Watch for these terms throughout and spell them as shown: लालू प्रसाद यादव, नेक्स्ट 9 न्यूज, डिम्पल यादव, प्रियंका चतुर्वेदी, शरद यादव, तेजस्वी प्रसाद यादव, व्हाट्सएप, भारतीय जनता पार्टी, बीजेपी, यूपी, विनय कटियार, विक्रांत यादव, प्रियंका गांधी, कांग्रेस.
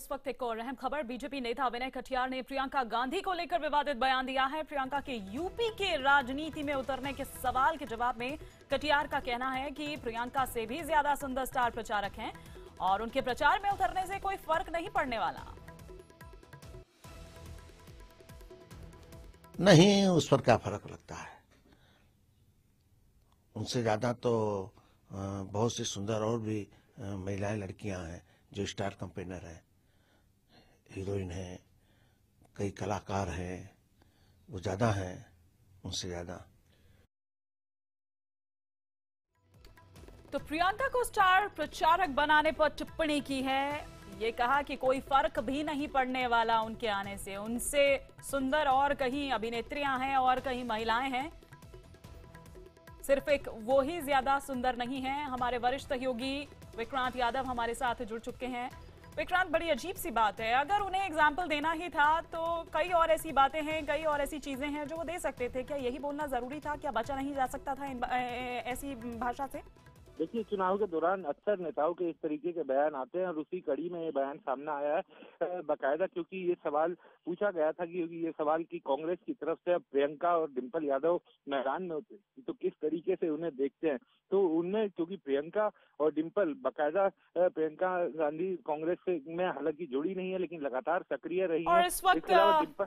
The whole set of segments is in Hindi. इस वक्त एक और अहम खबर, बीजेपी नेता विनय कटियार ने प्रियंका गांधी को लेकर विवादित बयान दिया है। प्रियंका के यूपी के राजनीति में उतरने के सवाल के जवाब में कटियार का कहना है कि प्रियंका से भी ज्यादा सुंदर स्टार प्रचारक हैं और उनके प्रचार में उतरने से कोई फर्क नहीं पड़ने वाला। नहीं, उस पर क्या फर्क लगता है। उनसे ज्यादा तो बहुत सी सुंदर और भी महिलाएं लड़कियां हैं जो स्टार कंपेनर हैं, हीरोइन हैं, कई कलाकार हैं, वो ज्यादा हैं उनसे ज्यादा। तो प्रियंका को स्टार प्रचारक बनाने पर टिप्पणी की है, ये कहा कि कोई फर्क भी नहीं पड़ने वाला उनके आने से, उनसे सुंदर और कहीं अभिनेत्रियां हैं और कहीं महिलाएं हैं, सिर्फ एक वो ही ज्यादा सुंदर नहीं है। हमारे वरिष्ठ सहयोगी विक्रांत यादव हमारे साथ जुड़ चुके हैं। विक्रांत, बड़ी अजीब सी बात है, अगर उन्हें एग्जाम्पल देना ही था तो कई और ऐसी बातें हैं, कई और ऐसी चीजें हैं जो वो दे सकते थे। क्या यही बोलना जरूरी था? क्या बचा नहीं जा सकता था ऐसी भाषा से? देखिए, चुनाव के दौरान अक्सर नेताओं के इस तरीके के बयान आते हैं और उसी कड़ी में ये बयान सामने आया है बाकायदा, क्योंकि ये सवाल पूछा गया था कि ये सवाल कि कांग्रेस की तरफ से अब प्रियंका और डिम्पल यादव मैदान में होते तो किस तरीके से उन्हें देखते हैं। तो उनमें क्योंकि प्रियंका और डिम्पल बाकायदा, प्रियंका गांधी कांग्रेस में हालांकि जुड़ी नहीं है लेकिन लगातार सक्रिय रही है। और इस वक्त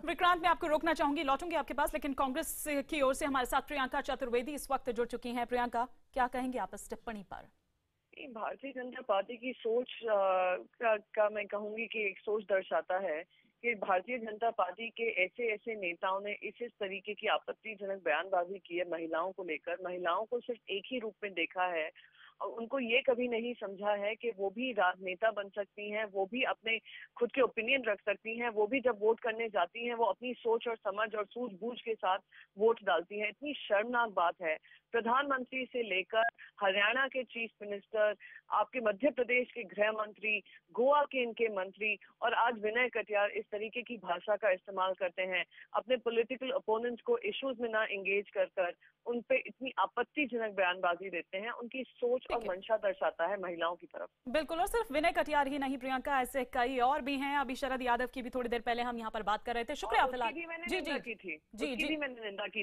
विक्रांत, मैं आपको रोकना चाहूंगी, लौटूंगी आपके पास, लेकिन कांग्रेस की ओर से हमारे साथ प्रियंका चतुर्वेदी इस वक्त जुड़ चुकी हैं। प्रियंका, क्या कहेंगे आप इस टिप्पणी पर? भारतीय जनता पार्टी की सोच का मैं कहूंगी कि एक सोच दर्शाता है कि भारतीय जनता पार्टी के ऐसे ऐसे नेताओं ने इस तरीके की आपत्तिजनक बयानबाजी की है महिलाओं को लेकर। महिलाओं को सिर्फ एक ही रूप में देखा है और उनको ये कभी नहीं समझा है कि वो भी राजनेता बन सकती हैं, वो भी अपने खुद के ओपिनियन रख सकती हैं, वो भी जब वोट करने जाती हैं वो अपनी सोच और समझ और सूझबूझ के साथ वोट डालती हैं। इतनी शर्मनाक बात है। प्रधानमंत्री से लेकर हरियाणा के चीफ मिनिस्टर, आपके मध्य प्रदेश के गृह मंत्री, गोवा के इनके मंत्री, और आज विनय कटियार इस तरीके की भाषा का इस्तेमाल करते हैं अपने पॉलिटिकल ओपोनेंट्स को इश्यूज में ना एंगेज कर कर उन पे इतनी आपत्तिजनक बयानबाजी देते हैं, उनकी सोच और मंशा दर्शाता है महिलाओं की तरफ। बिल्कुल, और सिर्फ विनय कटियार ही नहीं प्रियंका, ऐसे कई और भी हैं। अभी शरद यादव की भी थोड़ी देर पहले हम यहाँ पर बात कर रहे थे। शुक्रिया, मैंने निंदा की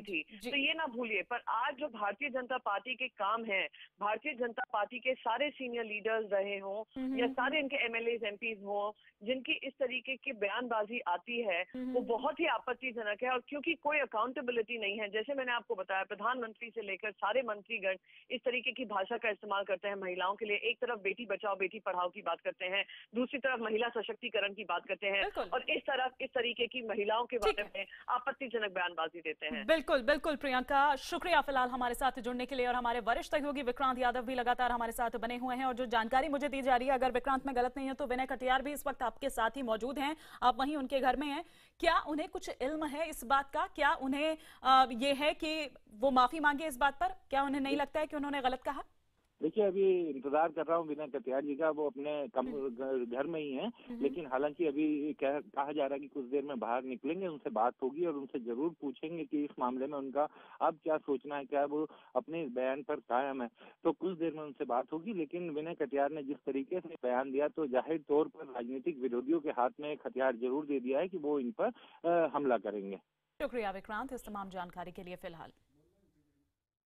थी, तो ये ना भूलिए। पर आज जो भारतीय जनता पार्टी के काम है, भारतीय जनता पार्टी के सारे सीनियर लीडर्स रहे हों या सारे इनके MLAs MPs हों जिनकी इस तरीके की बयानबाजी आती है वो बहुत ही आपत्तिजनक है। और क्योंकि कोई अकाउंटेबिलिटी नहीं है, जैसे मैंने आपको बताया, प्रधानमंत्री से लेकर सारे मंत्रीगण इस तरीके की भाषा का इस्तेमाल करते हैं महिलाओं के लिए। एक तरफ बेटी बचाओ बेटी पढ़ाओ की बात करते हैं, दूसरी तरफ महिला सशक्तिकरण की बात करते हैं, और इस तरफ इस तरीके की महिलाओं के बारे में आपत्तिजनक बयानबाजी देते हैं। बिल्कुल बिल्कुल प्रियंका, शुक्रिया फिलहाल हमारे साथ जुड़ने के लिए। और हमारे वरिष्ठ सहयोगी विक्रांत यादव भी लगातार हमारे साथ बने हुए हैं और जो जानकारी मुझे दी जा रही है, अगर विक्रांत में गलत नहीं है तो विनय कटियार भी इस वक्त आपके साथ ही मौजूद हैं, आप वहीं उनके घर में हैं। क्या उन्हें कुछ इल्म है इस बात का? क्या उन्हें ये है कि वो माफी मांगे इस बात पर? क्या उन्हें नहीं लगता है कि उन्होंने गलत कहा? देखिए, अभी इंतजार कर रहा हूँ विनय कटियार जी का, वो अपने घर में ही हैं, लेकिन हालांकि अभी कहा जा रहा है कि कुछ देर में बाहर निकलेंगे, उनसे बात होगी और उनसे जरूर पूछेंगे कि इस मामले में उनका अब क्या सोचना है, क्या वो अपने इस बयान पर कायम है। तो कुछ देर में उनसे बात होगी, लेकिन विनय कटियार ने जिस तरीके से बयान दिया तो जाहिर तौर पर राजनीतिक विरोधियों के हाथ में एक हथियार जरूर दे दिया है कि वो इन पर हमला करेंगे। शुक्रिया विक्रांत इस तमाम जानकारी के लिए फिलहाल।